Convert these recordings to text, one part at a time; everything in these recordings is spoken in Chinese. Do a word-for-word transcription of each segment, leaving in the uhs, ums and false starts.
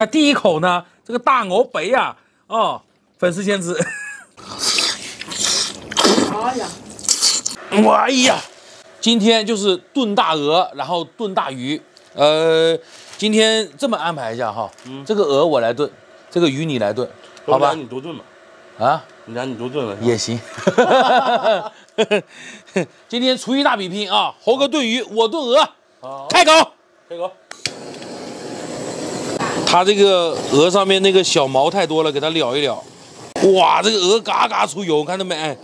那第一口呢，这个大牛肥啊，哦，粉丝先吃。哎呀，哎呀，今天就是炖大鹅，然后炖大鱼。呃，今天这么安排一下哈，嗯、这个鹅我来炖，这个鱼你来炖，好吧？你多炖吧。啊，你俩你多炖吧。也行。今天厨艺大比拼啊，猴哥炖鱼，我炖鹅。好好开搞，开搞。 它这个鹅上面那个小毛太多了，给它燎一燎。哇，这个鹅嘎嘎出油，看到没？哎，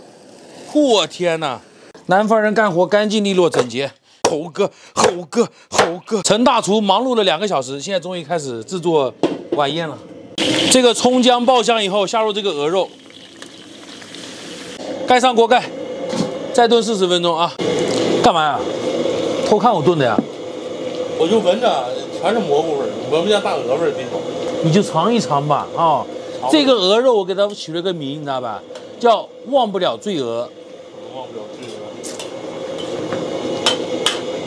我天哪！南方人干活干净利落、整洁。猴哥，猴哥，猴哥！陈大厨忙碌了两个小时，现在终于开始制作晚宴了。这个葱姜爆香以后，下入这个鹅肉，盖上锅盖，再炖四十分钟啊！干嘛呀？偷看我炖的呀？我就闻着。 全是蘑菇味儿，闻不见大鹅味儿，这种你就尝一尝吧啊！哦、这个鹅肉我给它取了个名，你知道吧？叫忘不了醉鹅。忘不了醉鹅，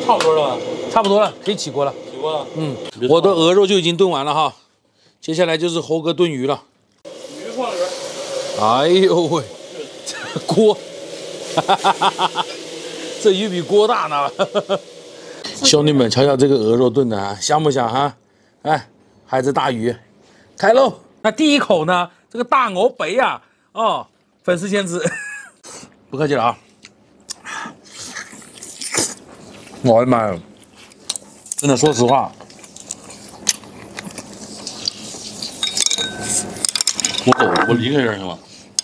差不多了吧？差不多了，可以起锅了。起锅了。嗯，我的鹅肉就已经炖完了哈，接下来就是猴哥炖鱼了。鱼放里边。哎呦喂，这锅，哈哈哈哈这鱼比锅大呢。哈哈 兄弟们，瞧瞧这个鹅肉炖的啊，香不香哈？哎，还是大鱼，开喽！那第一口呢，这个大牛肥啊，哦，粉丝先吃，不客气了啊！我的妈呀，真的，说实话，我走，我离开这儿行吗？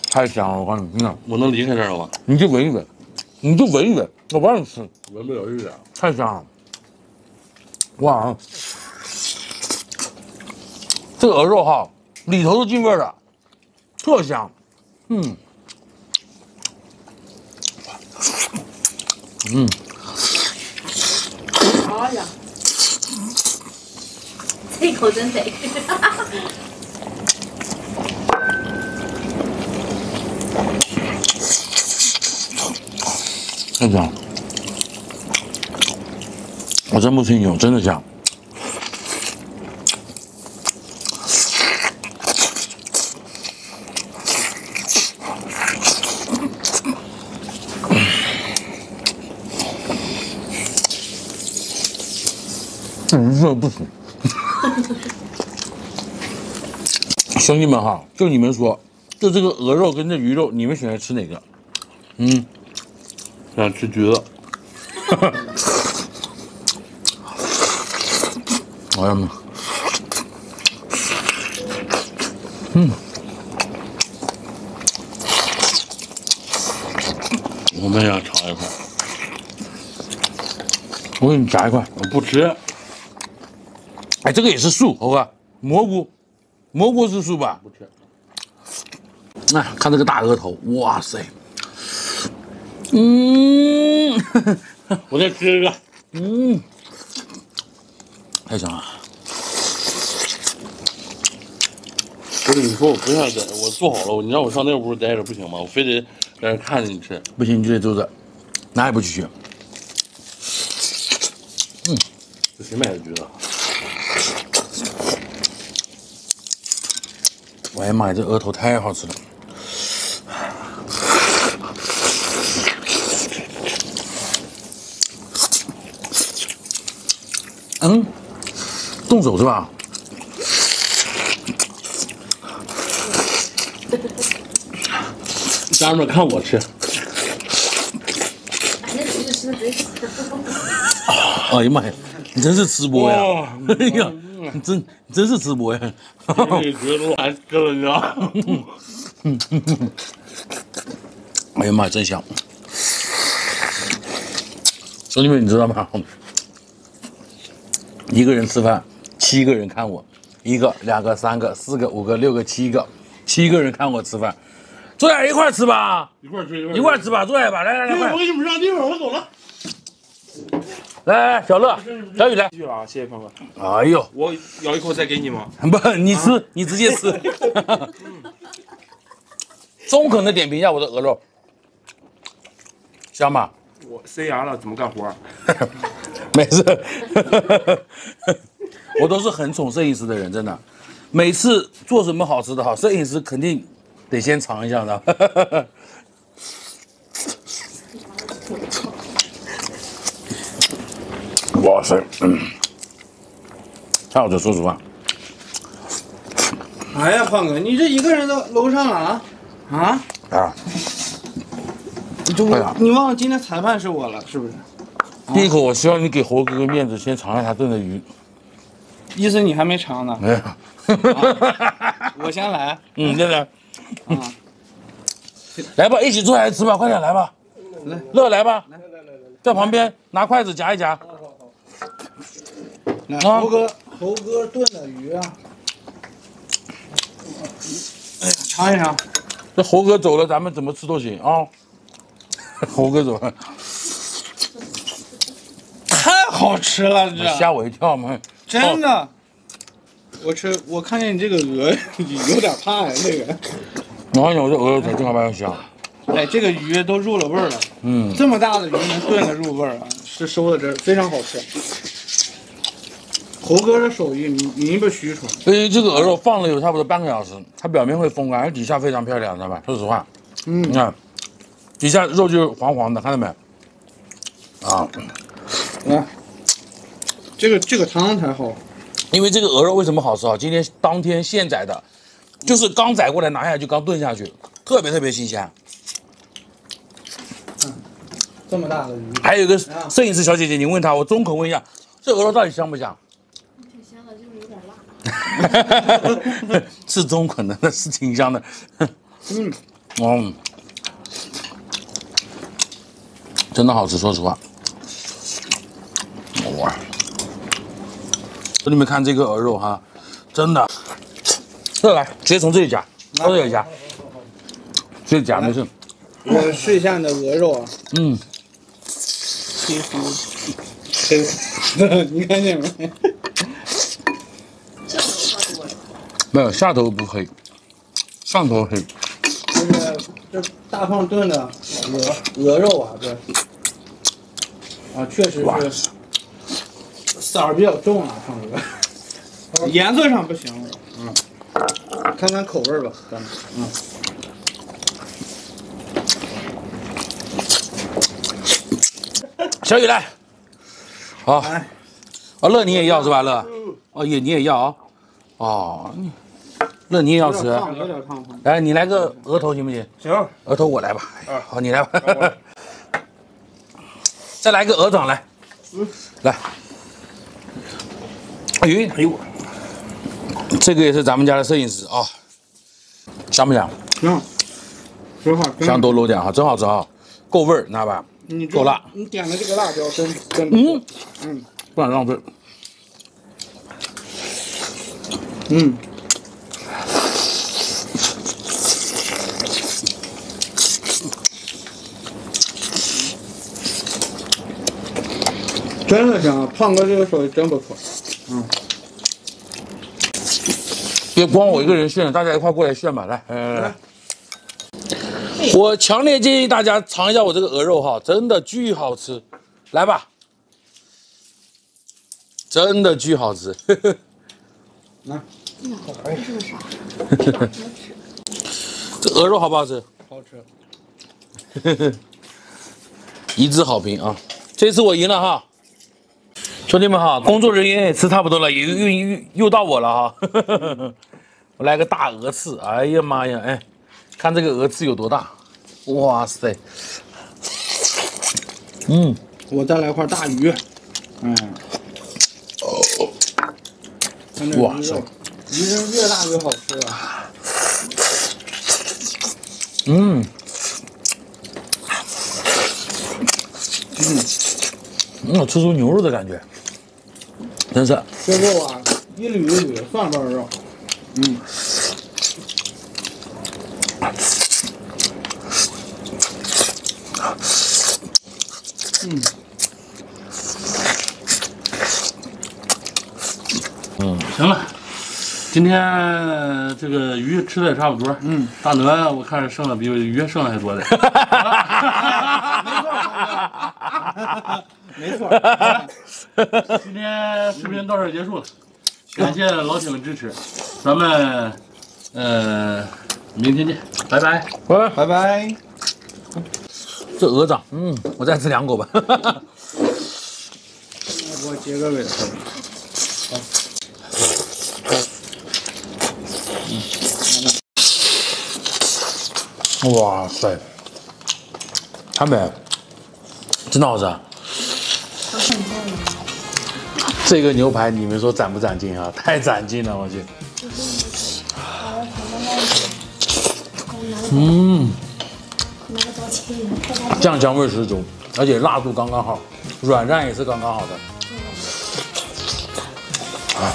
太香了，我告诉你，真的，我能离开这儿了吗？你就闻一闻，你就闻一闻，我不让你吃，闻不了一点，太香了。 哇，这个鹅肉哈，里头都进味了，特香。嗯，嗯。哎呀，这口真得。太香了。 我真不吹牛，真的香。嗯，这不行。兄弟们哈，就你们说，就这个鹅肉跟这鱼肉，你们喜欢吃哪个？嗯，想吃橘子。哎呀妈！嗯，我们也想尝一块。我给你夹一块，我不吃。哎，这个也是素，猴哥，蘑菇，蘑菇是素吧？不吃。那、哎、看这个大鹅头，哇塞！嗯，我再吃一个。嗯。 太香了！不是你说我不想在，我做好了，你让我上那屋待着不行吗？我非得在这看着你吃，不行你就得坐着，哪也不去去。嗯，这谁买的橘子？我呀妈呀，这鹅头太好吃了！嗯。 动手是吧？家人们看我吃。哎呀妈呀，你真是吃播呀！哎呀，你真你真是吃播呀！你觉得我还吃了呢？哎呀妈呀，真香！兄弟们，你知道吗？一个人吃饭。 七个人看我，一个、两个、三个、四个、五个、六个、七个，七个人看我吃饭，坐下一块吃吧，一块吃一块一块吃吧，坐下吧，来来来，我给你们让地方，我走了。来来，小乐、小雨来，继续啊，谢谢鹏哥。哎呦，我咬一口再给你吗？不，你吃，你直接吃。中肯的点评一下我的鹅肉，香吧？我塞牙了，怎么干活？没事。我都是很宠摄影师的人，真的，每次做什么好吃的好，摄影师肯定得先尝一下的。哇塞，嗯，太好吃，说实话。哎呀，胖哥，你这一个人到楼上了啊？啊？啊！就我，你忘了今天裁判是我了，是不是？第一口，我希望你给猴哥哥面子，先尝一下炖的鱼。意思你还没尝呢？没有。我先来。嗯，对对。嗯，来吧，一起坐下来吃吧，快点来吧。来，乐来吧。来来来来来，在旁边拿筷子夹一夹。来，猴哥，猴哥炖的鱼啊。哎呀，尝一尝。这猴哥走了，咱们怎么吃都行啊。猴哥走了。 好吃了，这吓我一跳嘛！真的，哦、我吃，我看见你这个鹅有点怕呀、哎，这个。我看见我这鹅肉腿正好蛮香。哎，这个鱼都入了味儿了。嗯，这么大的鱼能炖的入味儿啊，是收的真非常好吃。猴哥的手艺名不虚传。因为这个鹅肉放了有差不多半个小时，它表面会风干，而底下非常漂亮，知道吧？说实话，嗯，你看底下肉就是黄黄的，看到没？啊，来、嗯。 这个这个汤才好，因为这个鹅肉为什么好吃啊？今天当天现宰的，就是刚宰过来拿下去，刚炖下去，特别特别新鲜。嗯，这么大的鱼。还有一个摄影师小姐姐，你问她，我中口问一下，这鹅肉到底香不香？挺香的，就是有点辣。是中肯的，那是挺香的。嗯，嗯，真的好吃，说实话。哇！ 你们看这个鹅肉哈，真的，这来直接从这里夹，从这里夹，这里夹没事。我试一下你的鹅肉啊。嗯。黑乎，黑乎，你看见没？没有，下头不黑，上头黑。这是这大胖炖的鹅鹅肉啊，这啊确实是。 色儿比较重啊，胖哥，颜色上不行了。嗯，看看口味吧，咱们。嗯。小雨来，好。哎。哦，乐你也要是吧？乐。哦，也你也要啊。哦。乐你也要吃。有点烫。来，你来个额头行不行？行。额头我来吧。好，你来吧。再来个鹅掌来。嗯。来。 哎呦，这个也是咱们家的摄影师啊、哦，香不香？香，真好，香多搂点哈，真好吃啊，够味儿，知道吧？够辣。你点的这个辣椒真真嗯嗯，不想浪费。嗯，真的香，胖哥这个手艺真不错。 嗯，别光我一个人炫，大家一块过来炫吧！来，来来来，我强烈建议大家尝一下我这个鹅肉哈，真的巨好吃！来吧，真的巨好吃！来，这鹅肉好不好吃？好吃！一致好评啊！这次我赢了哈！ 兄弟们哈，工作人员也吃差不多了，也又又又到我了哈。呵呵呵我来个大鹅翅，哎呀妈呀，哎，看这个鹅翅有多大，哇塞！嗯，我再来块大鱼，嗯，哦，看这鱼肉，鱼是越大越好吃啊。嗯，嗯，嗯，吃出牛肉的感觉。 真是这肉啊，一缕一缕蒜瓣肉，嗯，嗯，嗯，行了，今天这个鱼吃的也差不多，嗯，大鹅我看剩了比鱼剩的还多的，没错，没错。 今天视频到这儿结束了，感谢老铁们支持，咱们呃明天见，拜拜，拜拜，拜拜。这鹅掌，嗯，我再吃两口吧。给我结个尾。好。嗯。哇塞，他们真的好吃。 这个牛排你们说攒不攒劲啊？太攒劲了，我去。嗯，酱香味十足，而且辣度刚刚好，软烂也是刚刚好的。啊，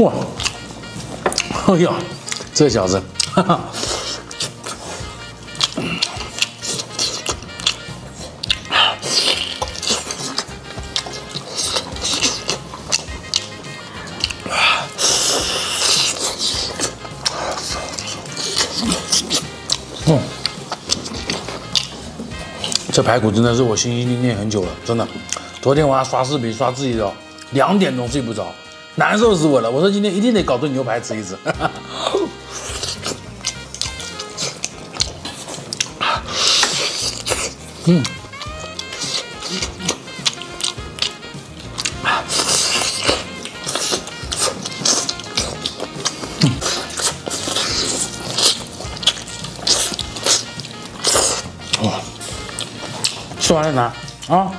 哇，哎呀，这小子，哈哈。 嗯，这排骨真的是我心心念念很久了，真的。昨天晚上刷视频刷自己的，两点钟睡不着，难受死我了。我说今天一定得搞顿牛排吃一吃。哈哈嗯，嗯，哇，吃完了拿啊！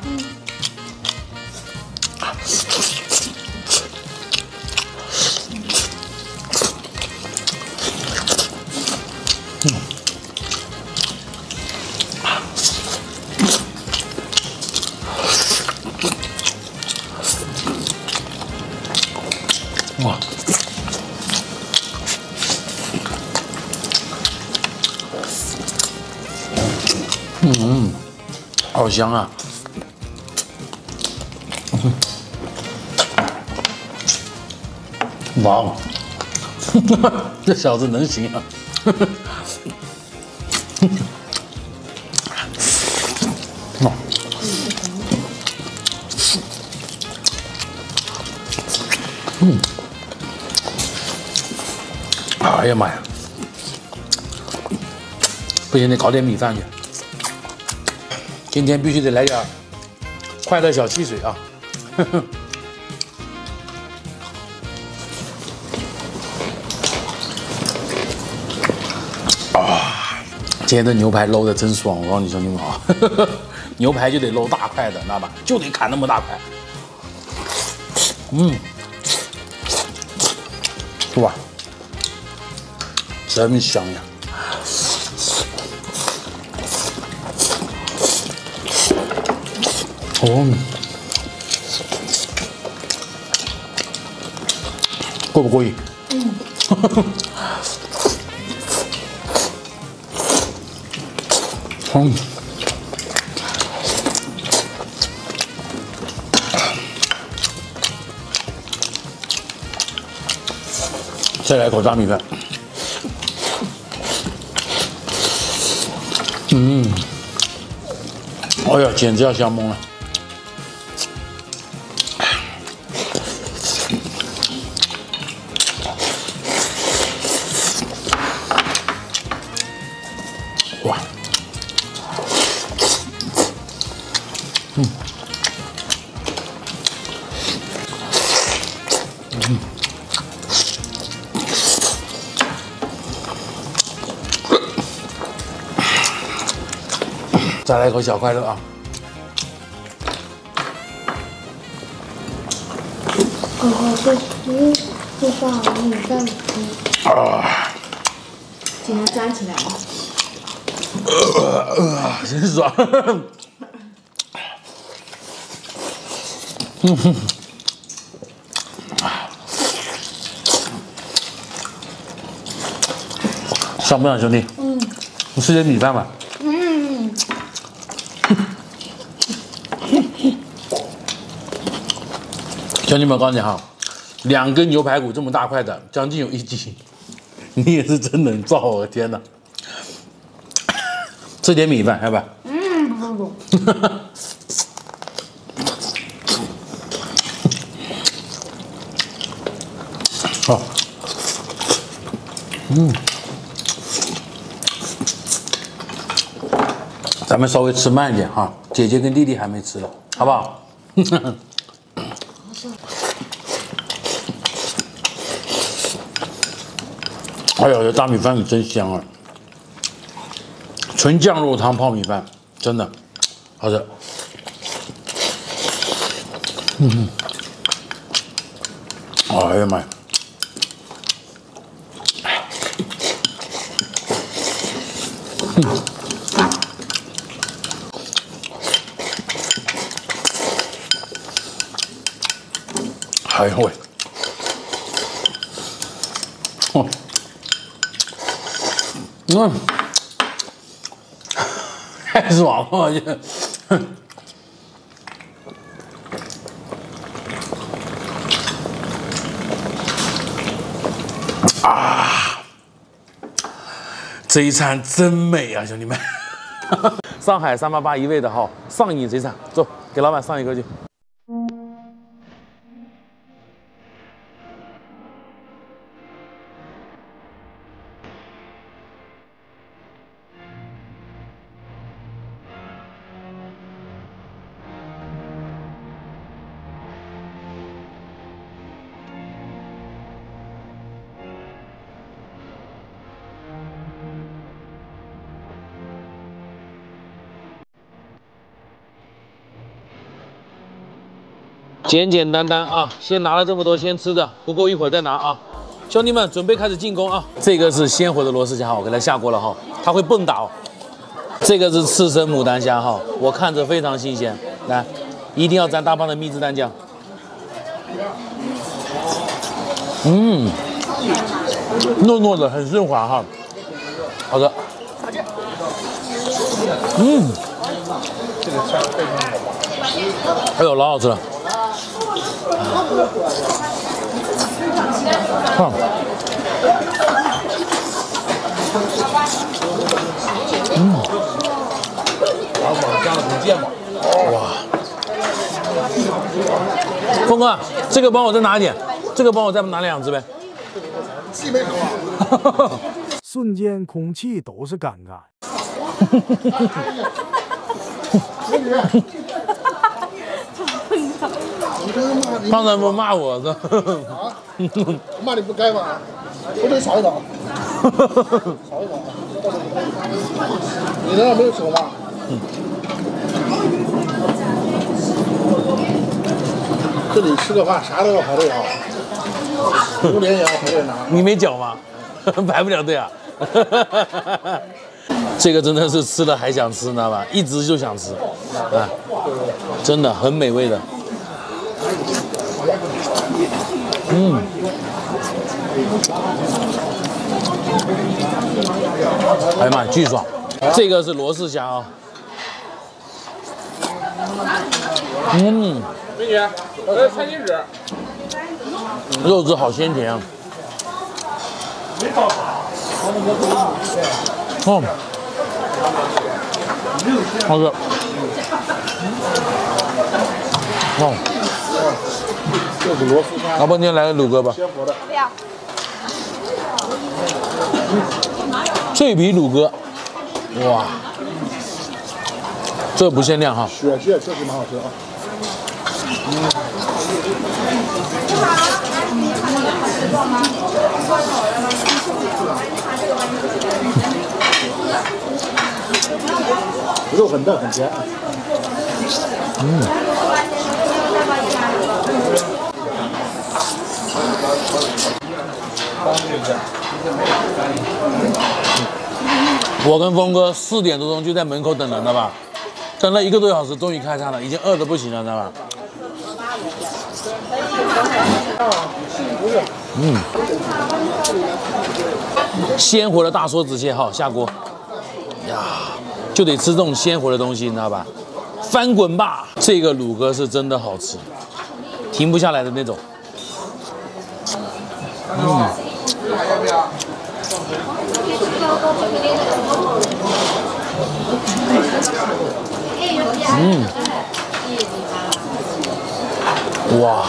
嗯。 哇！嗯，好香啊！哇哦，这小子能行啊！嗯。 哎呀妈呀！不行，得搞点米饭去。今天必须得来点快乐小汽水啊！呵呵啊！今天这牛排搂的真爽，我告诉你兄弟们啊，呵呵牛排就得搂大块的，知道吧？就得砍那么大块。嗯，哇！ 真香呀！哦，过不过瘾？嗯。嗯。再来口炸米饭。 嗯，哎呀，简直要香懵了！哇，嗯，嗯，再来一口小快乐啊！哥哥是嗯，就放我给你蘸吃。啊！给它粘起来啊！呃，真爽！嗯哼。上不上，兄弟？嗯。你吃点米饭吧。 兄弟们，我告诉你哈，两根牛排骨这么大块的，将近有一斤，你也是真能造，我的天哪！吃点米饭，要不？嗯， 아이고. 아. 음.咱们稍微吃慢一点哈，姐姐跟弟弟还没吃，好不好？哎呦，这大米饭可真香啊！纯酱肉汤泡米饭，真的好吃。嗯，哎呀妈呀！ 哎呦喂！哦，嗯，太爽了！这，啊，这一餐真美啊，兄弟们！上海三八八一味的好，上瘾这一餐，走，给老板上一个去。 简简单单啊，先拿了这么多，先吃着，不够一会儿再拿啊。兄弟们，准备开始进攻啊！这个是鲜活的罗氏虾，我给它下锅了哈，它会蹦打哦。这个是刺身牡丹虾哈，我看着非常新鲜，来，一定要沾大棒的蜜汁蛋酱。嗯，糯糯的，很顺滑哈，好的。嗯，这个虾非常好。哎呦，老好吃了。 啊、嗯，然后往加了五芥末。哇，峰哥，这个帮我再拿一点，这个帮我再拿两只呗。气没成啊！瞬间空气都是尴尬。胖三不骂我的啊！骂你不该骂，我得少一刀，少一刀。你那样没有吃过吗？嗯、这里吃个饭啥都要排队啊，榴莲也要排队拿。你没脚吗？排不了队啊！这个真的是吃了还想吃，知道吧？一直就想吃，啊，真的很美味的。 嗯，哎呀妈，巨爽！这个是罗氏虾啊、哦。嗯，美女，我的餐巾纸。肉质好鲜甜啊。哦，好吃。哦。 老板，您来个卤鸽吧。不要。这笔卤鸽，哇，这不限量哈。雪蟹确实蛮好吃啊。肉很嫩，很甜。嗯。 我跟峰哥四点多钟就在门口等人了吧，等了一个多小时，终于开餐了，已经饿得不行了，知道吧？嗯，鲜活的大梭子蟹哈，下锅呀，就得吃这种鲜活的东西，你知道吧？翻滚吧！这个卤鸽是真的好吃，停不下来的那种。 嗯， 음. 와.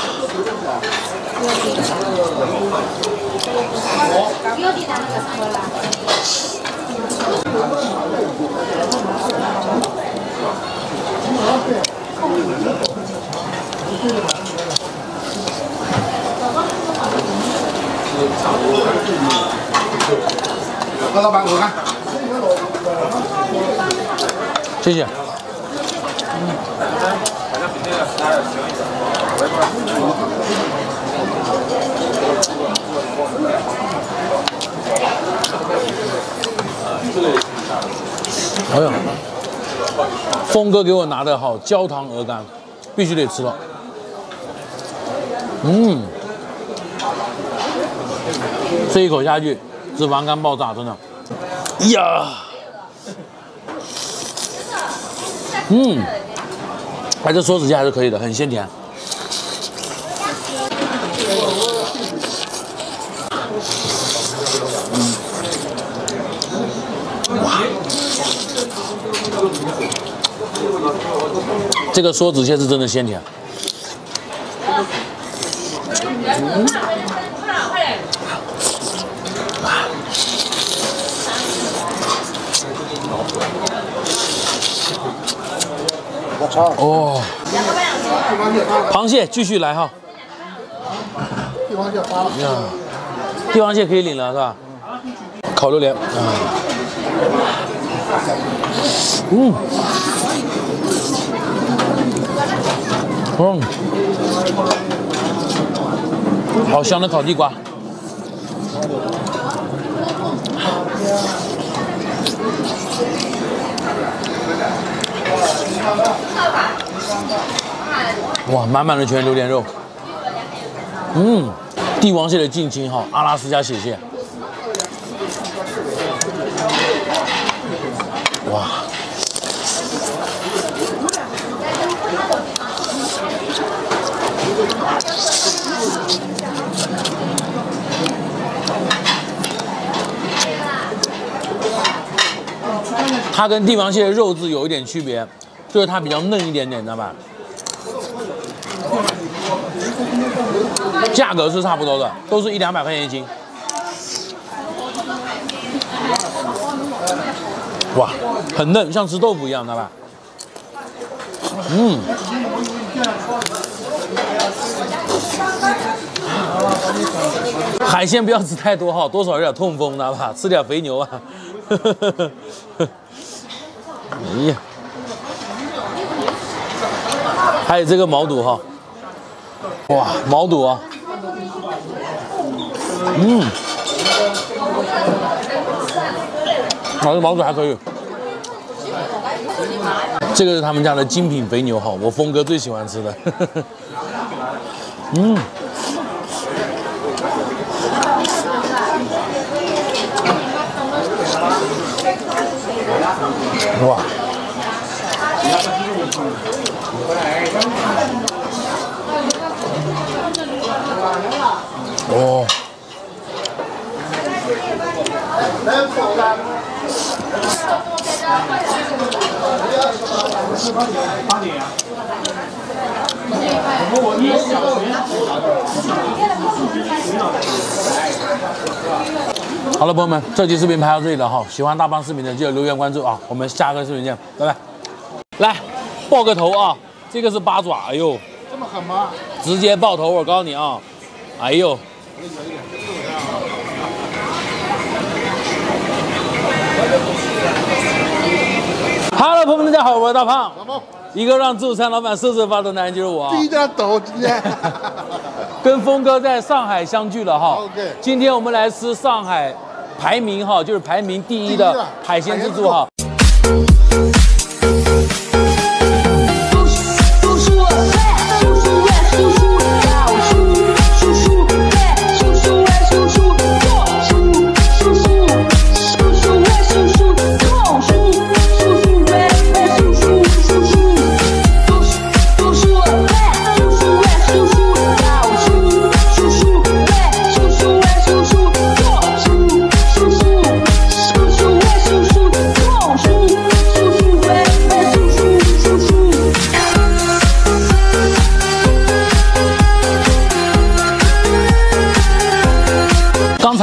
谢谢。哎呀，峰哥给我拿的好焦糖鹅肝，必须得吃了。嗯，这一口下去，脂肪肝爆炸，真的。呀！ 嗯，还是说实际还是可以的，很鲜甜。嗯，哇，这个梭子蟹是真的鲜甜。嗯，哦，螃蟹继续来哈。帝王蟹发了。呀，帝王蟹可以领了是吧？烤榴莲。嗯。嗯。好香的烤地瓜。哇，满满的全榴莲肉，嗯，帝王蟹的近亲哈，阿拉斯加雪蟹，哇，它跟帝王蟹的肉质有一点区别，就是它比较嫩一点点，知道吧？ 价格是差不多的，都是一两百块钱一斤。哇，很嫩，像吃豆腐一样，知道吧？嗯。海鲜不要吃太多哈，多少有点痛风，知道吧？吃点肥牛啊。哎呀，还有这个毛肚哈。 哇，毛肚啊，嗯，啊，这毛肚还可以。这个是他们家的精品肥牛哈，我峰哥最喜欢吃的。呵呵嗯，哇。 哦，好了，朋友们，这期视频拍到这里了哈。喜欢大胖视频的，记得留言关注啊。我们下个视频见，拜拜。来，爆个头啊！这个是八爪，哎呦，这么狠吗？直接爆头，我告诉你啊，哎呦。 哈喽，朋友们，大家好，我是大胖，一个让自助餐老板瑟瑟发抖的男人就是我。低着抖，今天跟峰哥在上海相聚了哈。今天我们来吃上海排名哈，就是排名第一的海鲜自助哈。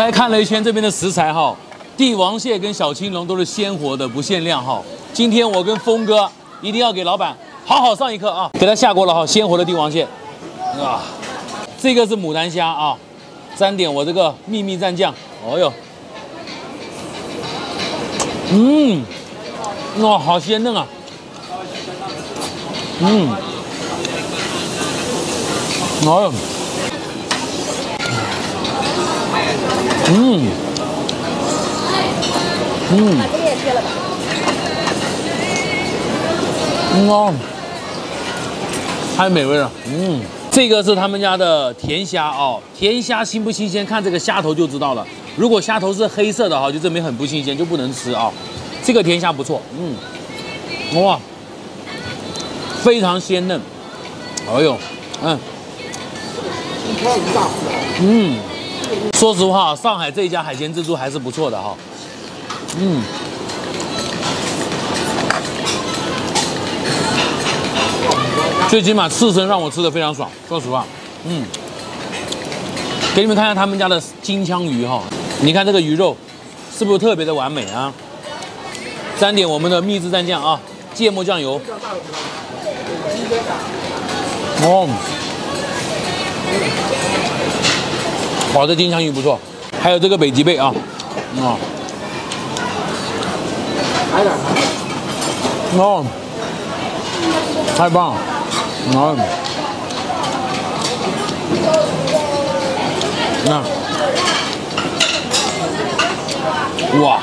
才看了一圈这边的食材哈，帝王蟹跟小青龙都是鲜活的，不限量哈。今天我跟峰哥一定要给老板好好上一课啊！给他下锅了哈，鲜活的帝王蟹啊，这个是牡丹虾啊，沾点我这个秘密蘸酱，哦哟，嗯，哇，好鲜嫩啊，嗯，哦哟。 嗯，嗯，把这也切了吧。嗯哦，太美味了。嗯，这个是他们家的甜虾哦，甜虾新不新鲜，看这个虾头就知道了。如果虾头是黑色的哈，就证明很不新鲜，就不能吃啊、哦。这个甜虾不错，嗯，哇，非常鲜嫩。哎呦，嗯，嗯。 说实话，上海这一家海鲜自助还是不错的哈、哦。嗯，最起码刺身让我吃的非常爽。说实话，嗯，给你们看一下他们家的金枪鱼哈、哦，你看这个鱼肉是不是特别的完美啊？沾点我们的秘制蘸酱啊，芥末酱油。哦。 哇，这金枪鱼不错，还有这个北极贝啊，啊、嗯，哦，太棒了，啊、嗯，那、嗯，哇，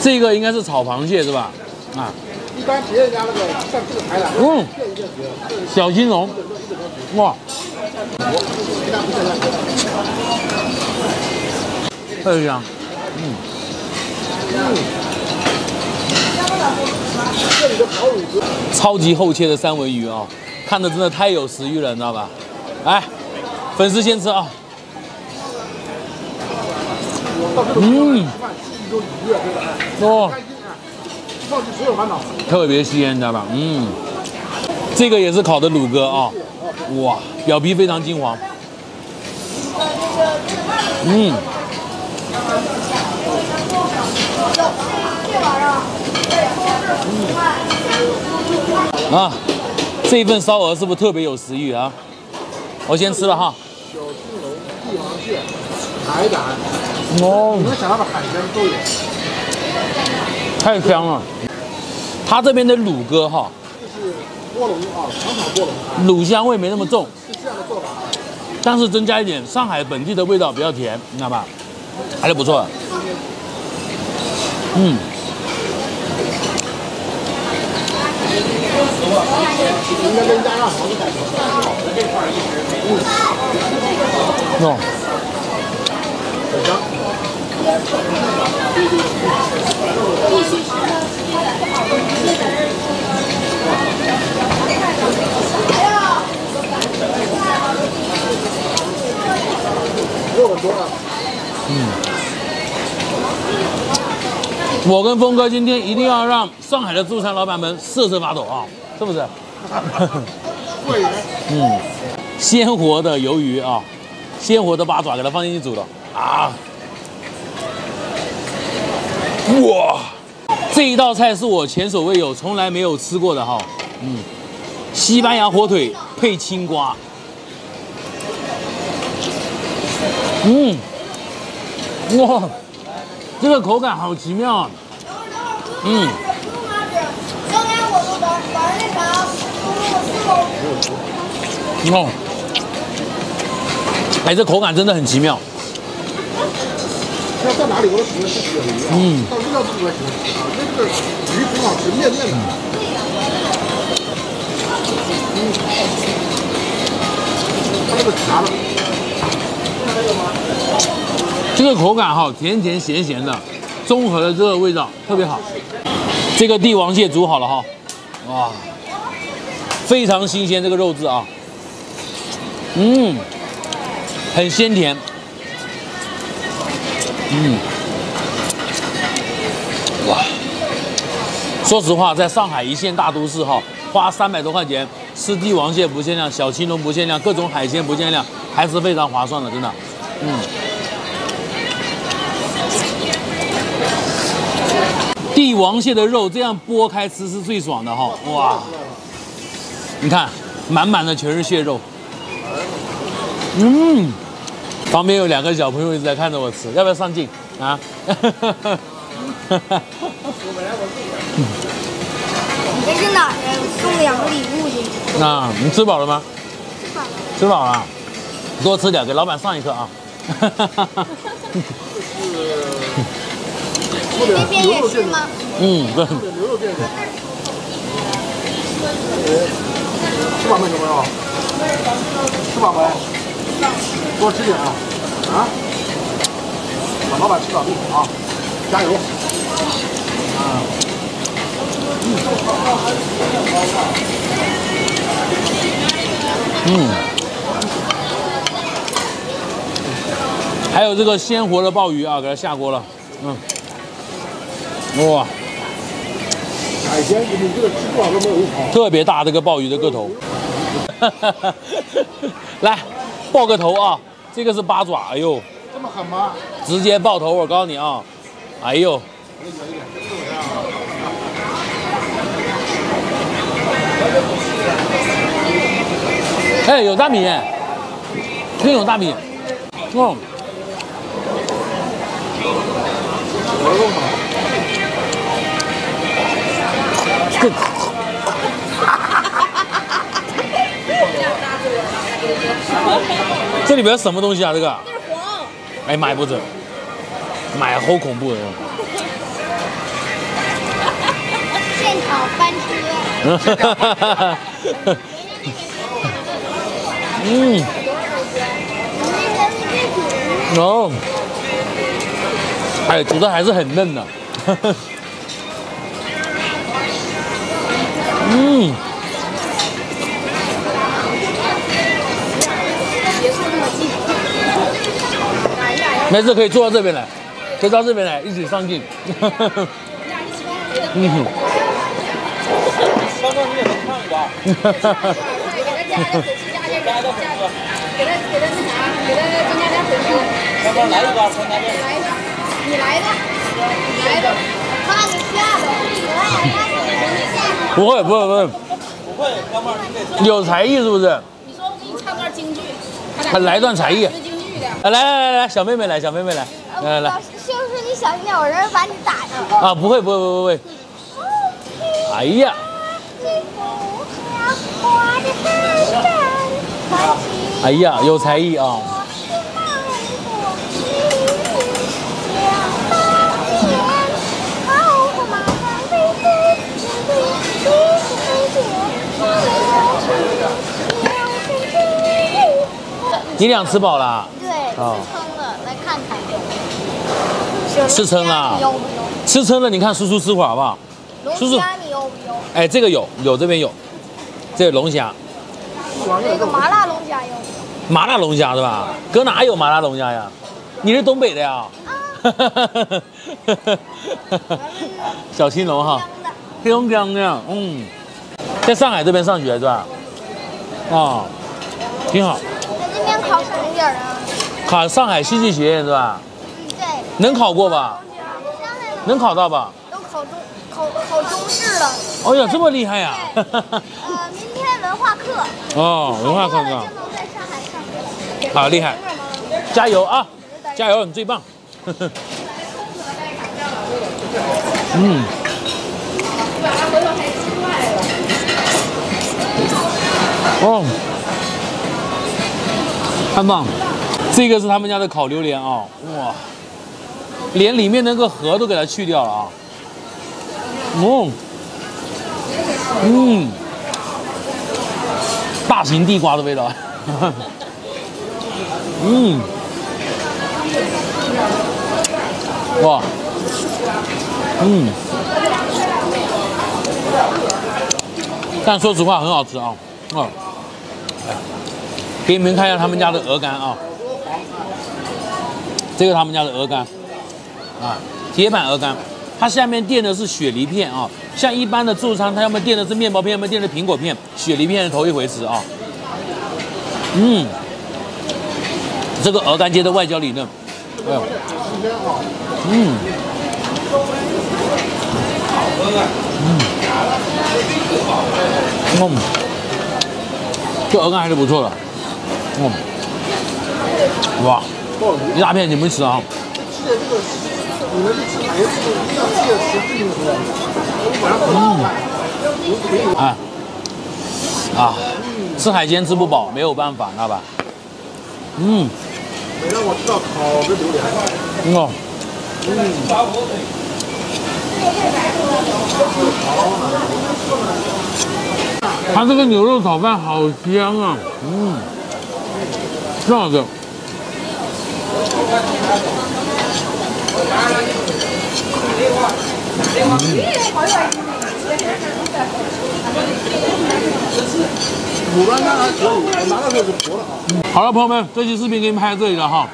这个应该是炒螃蟹是吧？啊、嗯，一般别人家那个像这个海胆，嗯，小金龙，哇。 特别香，嗯。超级厚切的三文鱼啊、哦，看的真的太有食欲了，你知道吧？来，粉丝先吃啊、哦。嗯。哦。特别鲜，你知道吧？嗯。这个也是烤的乳鸽啊、哦，哇。 表皮非常金黄，嗯，嗯啊，这一份烧鹅是不是特别有食欲啊？我先吃了哈。小青龙、帝王蟹、海胆，哦，你能想到的海鲜都有，太香了。它这边的乳鸽哈，就是锅笼啊，长炒锅笼，卤香味没那么重。 但是增加一点上海本地的味道，比较甜，你知道吧？还是不错的。嗯。哦。嗯，我跟峰哥今天一定要让上海的自助餐老板们瑟瑟发抖啊，是不是？嗯，鲜活的鱿鱼啊，鲜活的八爪给它放进去煮了啊。哇，这一道菜是我前所未有、从来没有吃过的哈、啊。嗯，西班牙火腿配青瓜。 嗯，哇，这个口感好奇妙啊！嗯，哦，哎，这口感真的很奇妙。在哪里我都喜欢吃鳕鱼啊，嗯，到日料都喜欢吃啊，这个鱼挺好吃，面面的。嗯，它这个炸的。 这个口感哈，甜甜咸咸的，综合的这个味道特别好。这个帝王蟹煮好了哈，哇，非常新鲜这个肉质啊，嗯，很鲜甜，嗯，哇，说实话，在上海一线大都市哈，花三百多块钱吃帝王蟹不限量，小青龙不限量，各种海鲜不限量，还是非常划算的，真的，嗯。帝王蟹的肉这样剥开吃是最爽的哈、哦！哇，你看，满满的全是蟹肉。嗯，旁边有两个小朋友一直在看着我吃，要不要上镜啊？你这是哪人送两个礼物的？啊，你吃饱了吗？吃饱了。吃饱了，多吃点，给老板上一课啊！哈哈哈哈。 你那边也是吗？嗯，对。牛肉变身。吃饱没，小朋友？吃饱没？多吃点啊！啊！把老板吃倒闭啊！加油！啊！嗯。还有这个鲜活的鲍鱼啊，给它下锅了。嗯。 哇！海鲜，你这个吃不好都没有一口。特别大这个鲍鱼的个头，来爆个头啊！这个是八爪，哎呦，这么狠吗？直接爆头，我告诉你啊，哎呦！哎，有大米，这种大米，嗯。 这，这里边什么东西啊？这个？这是黄。哎呀妈呀，不准！买好恐怖的。现场翻车。嗯。哦。哎，煮的还是很嫩的。嗯，没事，可以坐到这边来，可以到这边来，一起上镜。嗯，刚刚你也能看吧？哈哈哈哈哈。给他加点给他那啥，给他增加点粉丝。小哥来一把，从哪边？来一把，你来的，你来的，把你吓的。 不会，不会，不会，不会，哥们儿，有才艺是不是？你说我给你唱段京剧，他来段才艺。来来来来，小妹妹来，小妹妹来，来来。是不是你小心点，我这把你打上？啊，不会，不会，不会。哎呀！哎呀，有才艺啊！ 你俩吃饱了？对，吃撑了，来看看。吃撑了，吃撑了，你看叔叔吃会儿好不好？叔叔，你有不有？哎，这个有，有这边有，这个龙虾。那个麻辣龙虾有。麻辣龙虾是吧？搁哪有麻辣龙虾呀？你是东北的呀？小青龙哈，香香的，嗯，在上海这边上学是吧？啊，挺好。 考什么点啊？考上海戏剧学院是吧？嗯，对。能考过吧？能考到吧？都考中考考中试了。哎呀，这么厉害呀！呃，明天文化课。哦，文化课啊。就能在上海上学。好厉害！加油啊！加油，你最棒！嗯。哦。 看吧，这个是他们家的烤榴莲啊、哦，哇，连里面那个核都给它去掉了啊，哦，嗯，大型地瓜的味道，呵呵嗯，哇，嗯，但说实话很好吃啊，嗯。 给你们看一下他们家的鹅肝啊，这个他们家的鹅肝啊，铁板鹅肝，它下面垫的是雪梨片啊，像一般的自助餐，它要么垫的是面包片，要么垫的苹果片，雪梨片是头一回吃啊。嗯，这个鹅肝煎的外焦里嫩，哎呦，嗯，嗯，嗯，这鹅肝还是不错的。嗯，哇，一大片你们吃啊！嗯，哎，啊，吃海鲜吃不饱，没有办法，知道吧？嗯。 没让我吃到烤的榴莲。哦。嗯。它这个牛肉炒饭好香啊！嗯。挺好吃。嗯。 好了，朋友们，这期视频给你们拍到这里了哈。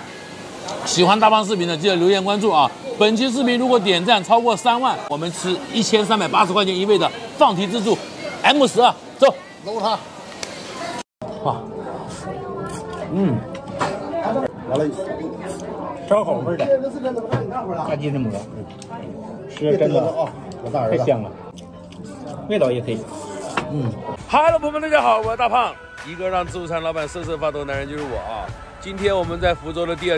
喜欢大胖视频的，记得留言关注啊。本期视频如果点赞超过三万，我们吃一千三百八十块钱一位的放题自助 M 十二，走，搂它。哇，嗯，完了，烧烤味的，炸鸡的蘑，是真的啊，太香了，味道也可以。 嗯，哈喽，朋友们，大家好，我是大胖，一个让自助餐老板瑟瑟发抖的男人就是我啊！今天我们在福州的第二。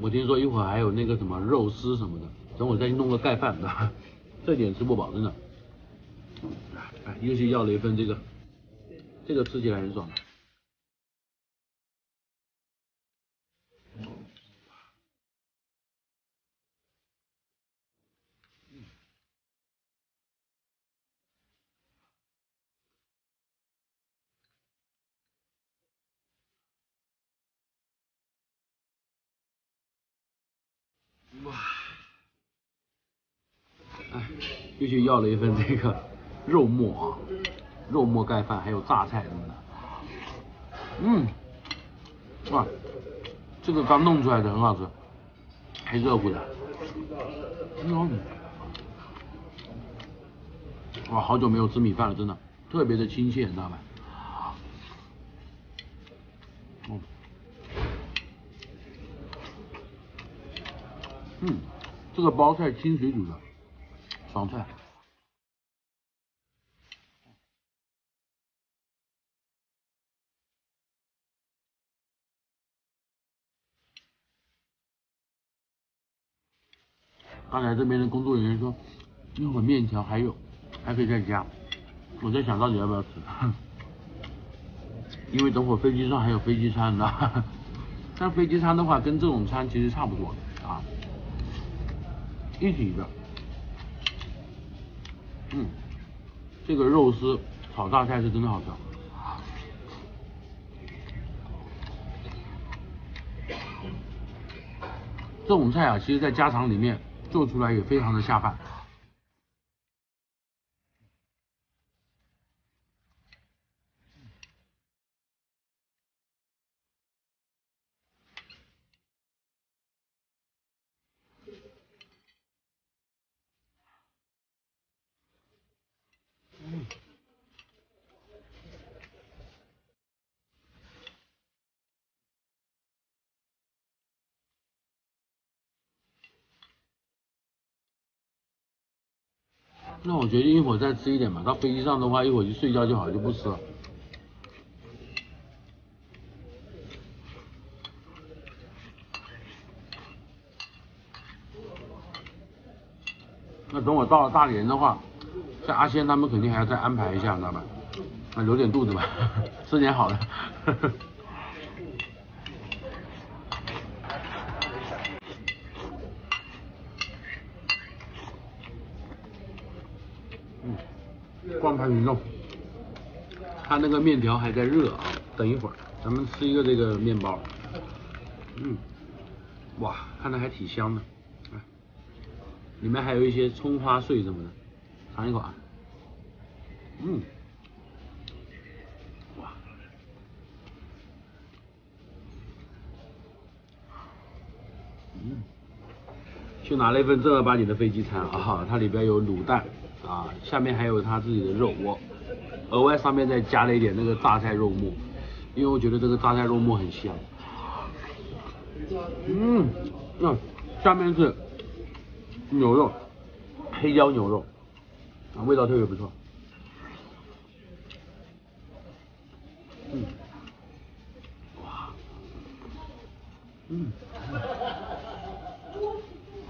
我听说一会儿还有那个什么肉丝什么的，等我再去弄个盖饭的，这点吃不饱真的。哎，又去要了一份这个，这个吃起来很爽。又去要了一份这个肉末啊，肉末盖饭，还有榨菜什么的。嗯，哇，这个刚弄出来的很好吃，还热乎的。嗯，哇，好久没有吃米饭了，真的特别的亲切，你知道吧？嗯，嗯，这个包菜清水煮的。 爽菜，刚才这边的工作人员说，一会儿面条还有，还可以再加。我在想到底要不要吃，因为等会飞机上还有飞机餐呢。但飞机餐的话，跟这种餐其实差不多啊，一起的。 嗯，这个肉丝炒榨菜是真的好吃。这种菜啊，其实在家常里面做出来也非常的下饭。那我决定一会儿再吃一点吧。到飞机上的话，一会儿就睡觉就好，就不吃了。那等我到了大连的话，像阿仙他们肯定还要再安排一下，知道吧？那留点肚子吧，呵呵吃点好的。呵呵 灌盘运动，它那个面条还在热啊，等一会儿咱们吃一个这个面包。嗯，哇，看着还挺香的，哎，里面还有一些葱花碎什么的，尝一口啊。嗯，哇，嗯，去拿了一份正儿八经的飞机餐啊，它里边有卤蛋。 啊，下面还有他自己的肉，我额外上面再加了一点那个榨菜肉末，因为我觉得这个榨菜肉末很香。嗯，那、啊、下面是牛肉，黑椒牛肉，啊，味道特别不错。嗯，哇，嗯，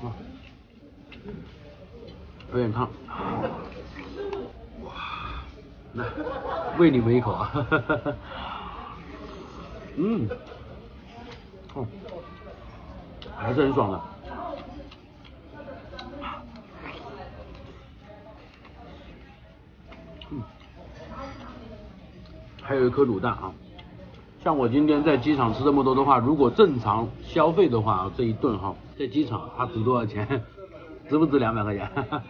哇，有点烫。 来，喂你们一口啊！呵呵嗯，哦，还是很爽的。嗯，还有一颗卤蛋啊。像我今天在机场吃这么多的话，如果正常消费的话，这一顿哈，在机场它值多少钱？值不值两百块钱？呵呵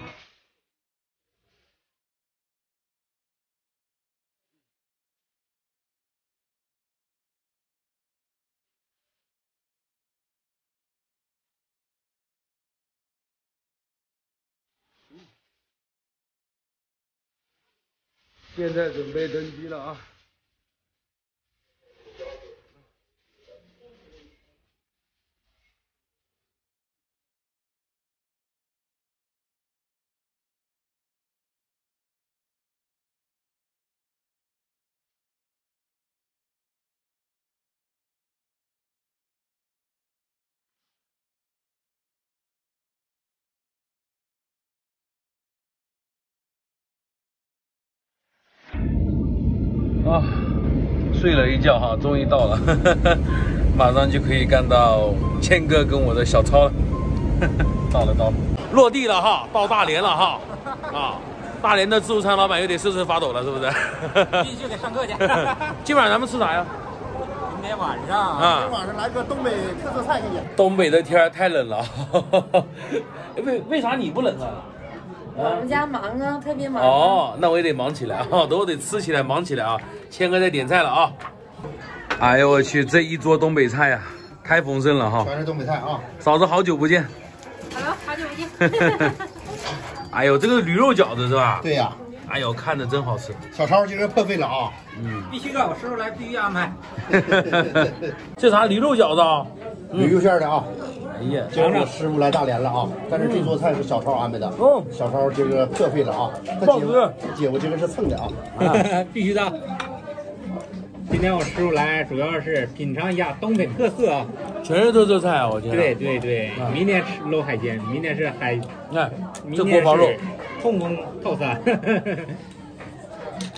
现在准备登机了啊！啊，睡了一觉哈，终于到了，呵呵马上就可以干到谦哥跟我的小超了。呵呵到了到了，落地了哈，到大连了哈，啊。 大连的自助餐老板有点瑟瑟发抖了，是不是？必须得上课去。今晚咱们吃啥呀？今天晚上啊，今天晚上来个东北特色菜给你。东北的天太冷了，为为啥你不冷啊？我们家忙啊，特别忙。哦，那我也得忙起来啊，等我得吃起来，忙起来啊。谦哥在点菜了啊。哎呦我去，这一桌东北菜呀、啊，太丰盛了哈。全是东北菜啊。嫂子好久不见。好，好久不见。哎呦，这个驴肉饺子是吧？对呀、啊。哎呦，看着真好吃。小超今儿破费了啊！嗯，必须让我师傅来，必须安排。这啥驴肉饺子啊？驴肉馅的啊！哎呀，今儿我师傅来大连了啊！但是这桌菜是小超安排的。哦、嗯。小超今儿破费了啊！好吃。姐，我今儿是蹭的啊！啊必须的。今天我师傅来，主要是品尝一下东北特色啊。全是特色菜啊！我天。对对对，嗯、明天吃捞海鲜，明天是海。哎。 这锅包肉，痛风套餐，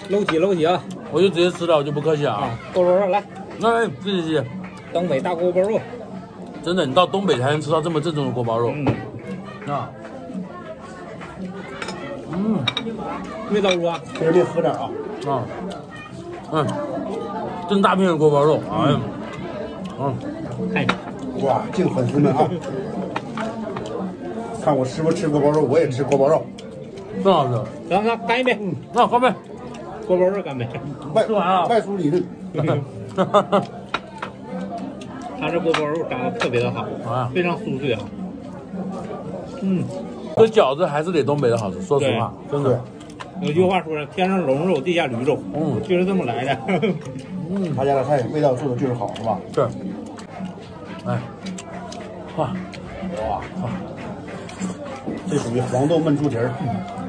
搂起搂起啊！我就直接吃了，我就不客气啊！锅包肉来，哎，谢谢谢谢。东北大锅包肉，真的，你到东北才能吃到这么正宗的锅包肉。嗯，啊，嗯，味道如何？给你喝点啊！啊，嗯，真大片的锅包肉，哎呀，嗯，哎，哇，敬粉丝们啊！ 看我师傅吃锅包肉，我也吃锅包肉，真好吃。来来，干一杯！嗯，那干杯！锅包肉干杯！吃完啊，外酥里嫩。他这锅包肉炸的特别的好啊，非常酥脆啊。嗯，这饺子还是得东北的好吃，说实话，真的。有句话说，天上龙肉，地下驴肉，嗯，就是这么来的。嗯，他家的菜味道做的就是好，是吧？是。哎，哇，哇，哇！ 这属于黄豆焖猪蹄儿，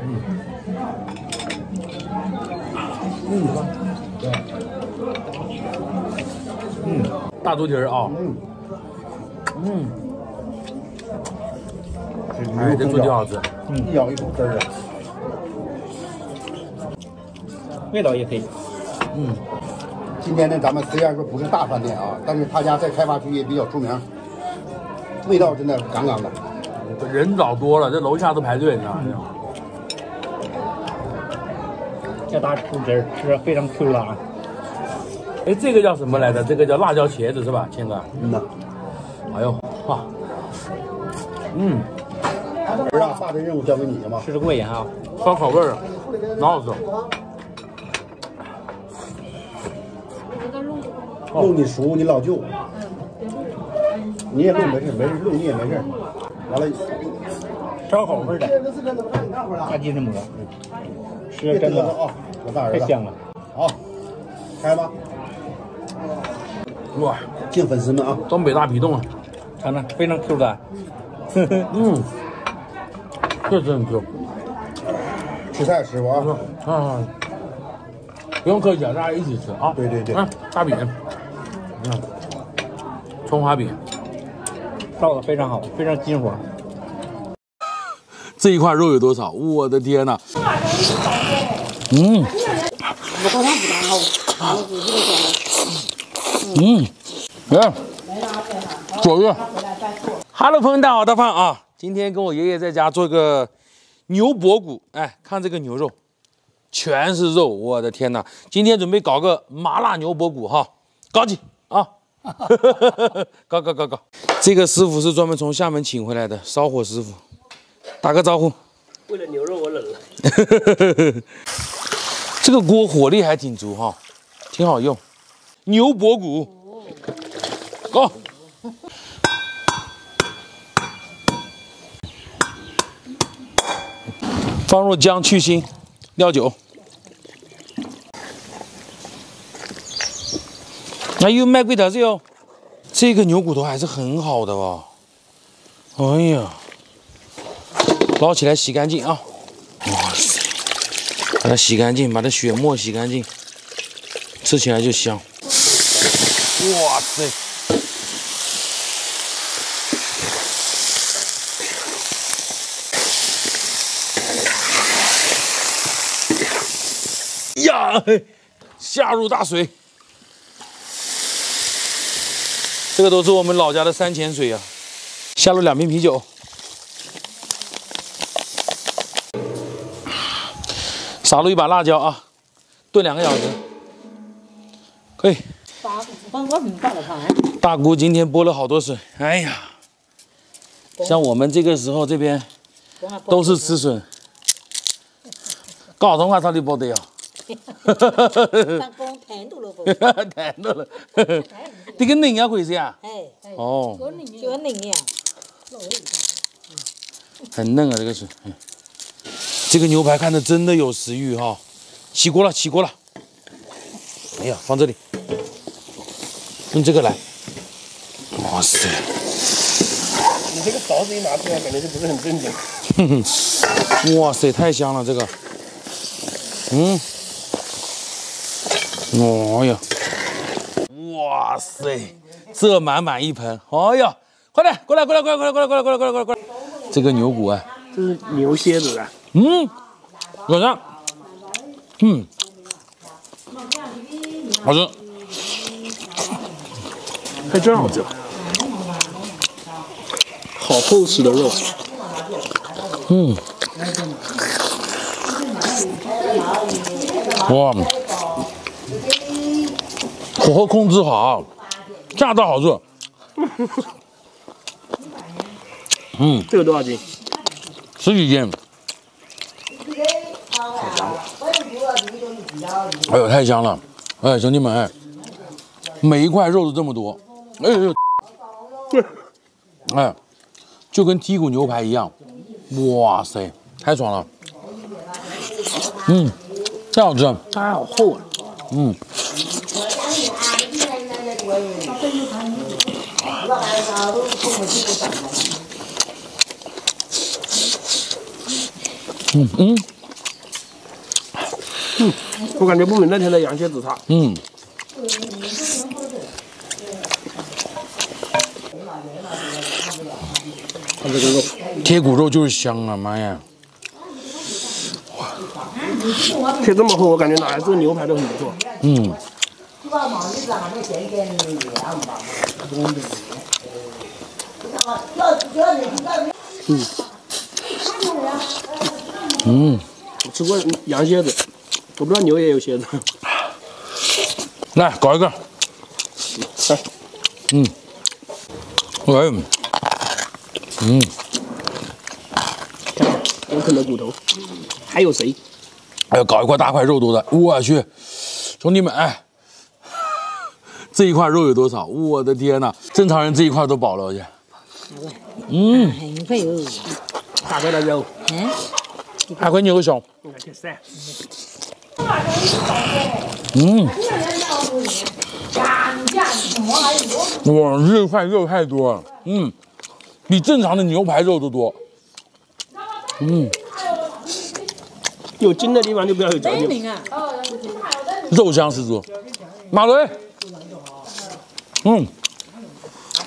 嗯，嗯，对，嗯，大猪蹄儿啊，嗯，嗯，哎，这猪蹄好吃，嗯，一咬一口汁儿啊，味道也可以，嗯，今天呢，咱们虽然说不是大饭店啊，但是他家在开发区也比较出名，味道真的杠杠的。 人老多了，这楼下都排队，你知道吗？这大猪蹄儿是非常 Q 的啊！哎，这个叫什么来着？这个叫辣椒茄子是吧，谦哥？嗯呐。哎呦，哇！嗯。儿啊，大的任务交给你了吗？试试过瘾啊！烧烤味儿，老好吃。弄你叔，你老舅，你也弄没事，没事弄你也没事。 完了，烧烤味的，大金针蘑，吃真的啊，我大儿子太香了，好，开吧，哇，敬粉丝们啊，东北大皮冻啊，尝尝，非常 Q 弹，嗯，这真 Q， 吃菜师傅啊，啊，不用客气啊，大家一起吃啊，对对对，啊，大饼，嗯，葱花饼。 烙的非常好，非常金黄。这一块肉有多少？我的天哪！嗯，嗯，哎，左右。哈喽，朋友们，大家好，大胖啊！今天跟我爷爷在家做个牛脖骨，哎，看这个牛肉，全是肉，我的天哪！今天准备搞个麻辣牛脖骨哈，高级啊！ 搞搞搞搞！这个师傅是专门从厦门请回来的烧火师傅，打个招呼。为了牛肉，我冷了。这个锅火力还挺足哈、哦，挺好用。牛脖骨，哦。放入姜去腥，料酒。 哎呦，卖贵点子哟！这个牛骨头还是很好的哦。哎呀，捞起来洗干净啊！哇塞，把它洗干净，把它血沫洗干净，吃起来就香。哇塞！呀，下入大水。这个都是我们老家的山泉水啊。下入两瓶啤酒，撒入一把辣椒啊，炖两个小时。可以。大姑，帮我们倒了汤。大姑今天拨了好多水，哎呀，像我们这个时候这边都是吃笋。 广东话咋的不得呀？哈哈哈哈哈！讲甜度了不？甜度了。这个嫩也可以是呀。哎。哦。这个嫩呀。很嫩啊，这个是。嗯。这个牛排看着真的有食欲哈！起锅了，起锅了。哎呀，放这里。用这个来。哇塞！你这个勺子一拿出来，感觉就不是很正经。哼哼。哇塞，太香了这个。 嗯，哦呀，哇塞，这满满一盆，哎呀，快点过来，过来，过来，过来，过来，过来，过来，过来，过来，过来，这个牛骨啊，这是牛蝎子啊，嗯，有的，嗯，好吃，还真好吃，好厚实的肉，嗯。 哇，火候控制好，恰到好处。嗯，这个多少斤？十几斤。太香了！哎呦，太香了！哎，兄弟们，哎，每一块肉都这么多，哎呦，哎，就跟剔骨牛排一样，哇塞，太爽了！嗯。 太好吃了，它好厚啊！嗯，嗯嗯嗯，我感觉不比那天的羊蝎子差。嗯，看这个肉，贴骨肉就是香啊！妈呀！ 切这么厚，我感觉哪来做牛排都很不错。嗯。嗯。嗯。我吃过羊蝎子，我不知道牛也有蝎子。来，搞一个。来。嗯。喂。嗯。我啃了骨头，还有谁？ 哎呦，搞一块大块肉多的，我去，兄弟们，哎，这一块肉有多少？我的天哪，正常人这一块都饱了，我去。嗯，很快有。大块的肉。嗯。大块牛小。嗯。哇，这块肉太多了，嗯，比正常的牛排肉都多。嗯。 有筋的地方就不要有嚼劲，肉香十足。马伦，嗯，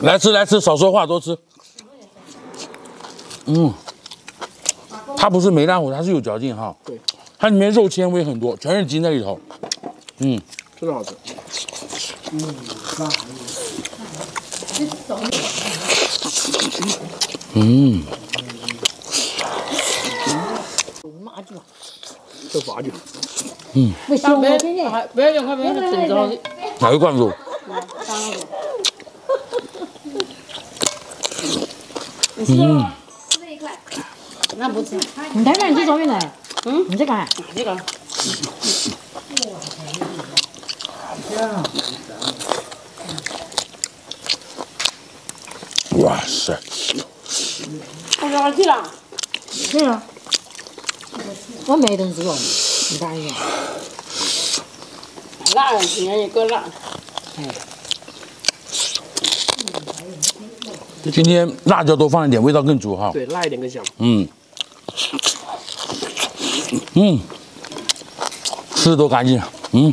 来吃来吃，少说话多吃。嗯，它不是没烂糊，它是有嚼劲哈。对，它里面肉纤维很多，全是筋在里头。嗯，真的好吃。嗯。 这八九，嗯，不香呗？不要两块，不要整着的。哪一罐肉？嗯，吃一块，那不吃。你太太，你去找你奶。嗯，你在干啥？这个。哇塞！我哪去了？对呀。 我没东西了，你看一下，辣了，今天也够辣。哎，今天辣椒多放一点，味道更足哈。对，辣一点更香。嗯，嗯，吃的多干净。嗯，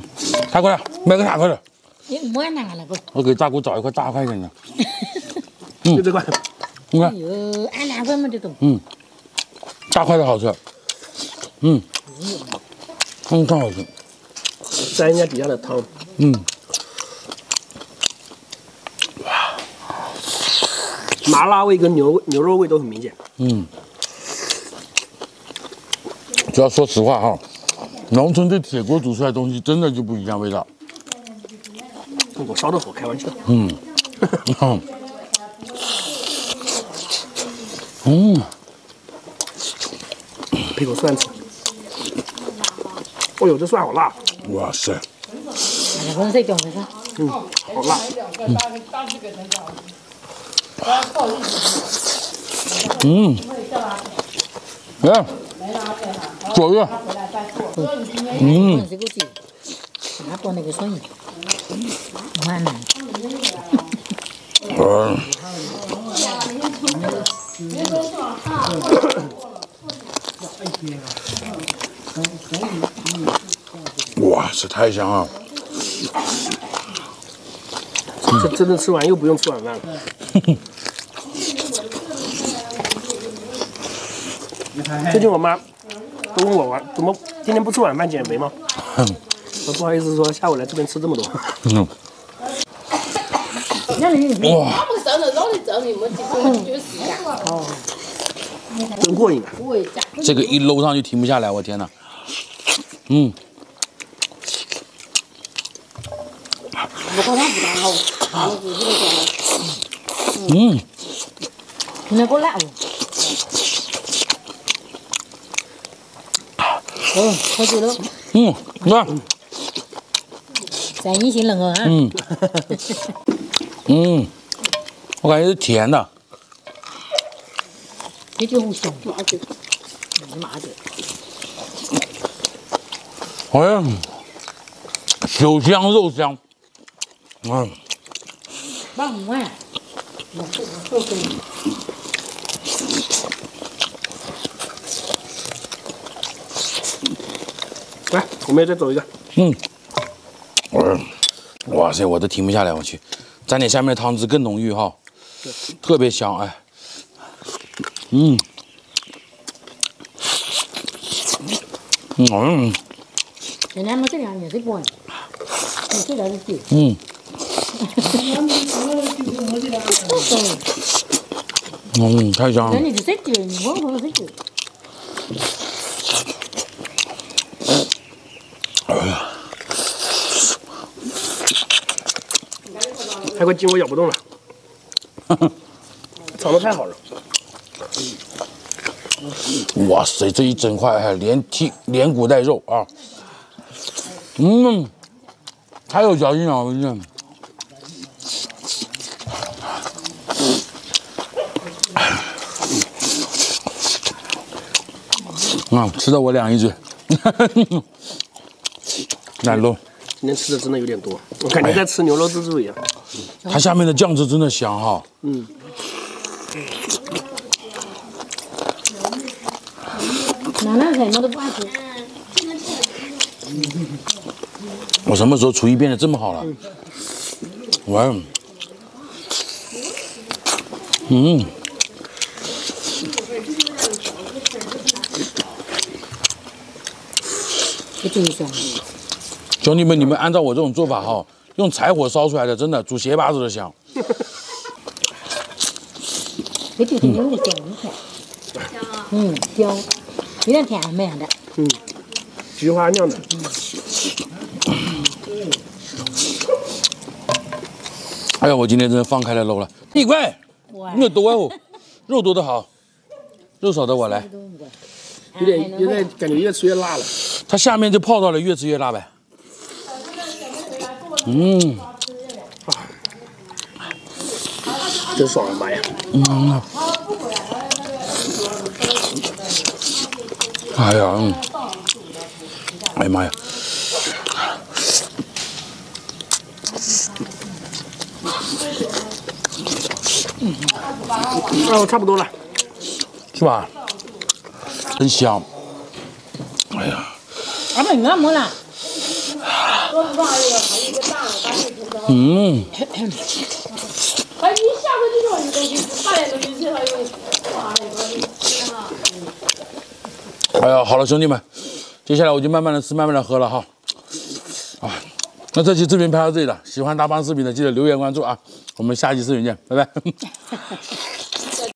大姑娘，买个啥块的？你不买哪个了不？我给大姑找一块大块一点的。嗯，就这块。你看。有俺两块没得动。嗯，大块的好吃。 嗯，嗯，太好吃。沾一下底下的汤。嗯。哇，麻辣味跟牛牛肉味都很明显。嗯。主要说实话哈，农村这铁锅煮出来的东西真的就不一样味道。我烧的火，开玩笑。嗯。嗯。嗯。 配口蒜子，哦呦，这蒜好辣！哇塞！嗯，好辣。嗯。嗯。哎，左右。嗯。嗯。哇，这太香了！这真的吃完又不用吃晚饭了。最近我妈都问我，怎么今天不吃晚饭减肥吗？我不好意思说下午来这边吃这么多。嗯。哇！真过瘾！这个一搂上就停不下来，我天哪！嗯，嗯，那个辣哦，哦，好吃喽，嗯，辣，咱一起冷啊，嗯，嗯，我感觉是甜的。 这就好香，麻子，麻子。哎，酒香肉香，嗯。八五万，我这个做给你。来，我们也再走一个。嗯。嗯。哇塞，我都停不下来，我去，沾点下面的汤汁更浓郁哈，特别香哎。 嗯，嗯，今天没这两年的过，没这两年的。嗯。嗯，太香了。太快进，我咬不动了。哈哈，炒的太好了。 哇塞，这一整块还连剔连骨带肉啊！嗯，太有嚼劲了，我跟你讲。啊，吃的我两一嘴，奶酪。今天吃的真的有点多，我感觉在吃牛肉自助一样。哎、它下面的酱汁真的香哈。嗯。 我什么时候厨艺变得这么好了？哇！嗯，兄弟们，你们按照我这种做法哈，用柴火烧出来的，真的煮鞋拔子都香。嗯，嗯，香。 有点甜没的，嗯，菊花酿的，嗯。哎呀，我今天真的放开了搂了，你乖，你有多哦，肉多的好，肉少的我来，有点有点感觉越吃越辣了，它下面就泡到了，越吃越辣呗。嗯，啊，真爽啊妈呀！嗯。 哎呀，嗯，哎呀妈呀！哦，差不多了，是吧？真香！哎呀！俺们饿没了。嗯。哎，你下回这种东西，大点东西最好用。 哎呀，好了，兄弟们，接下来我就慢慢的吃，慢慢的喝了哈。啊，那这期视频拍到这里了，喜欢大胖视频的记得留言关注啊，我们下期视频见，拜拜。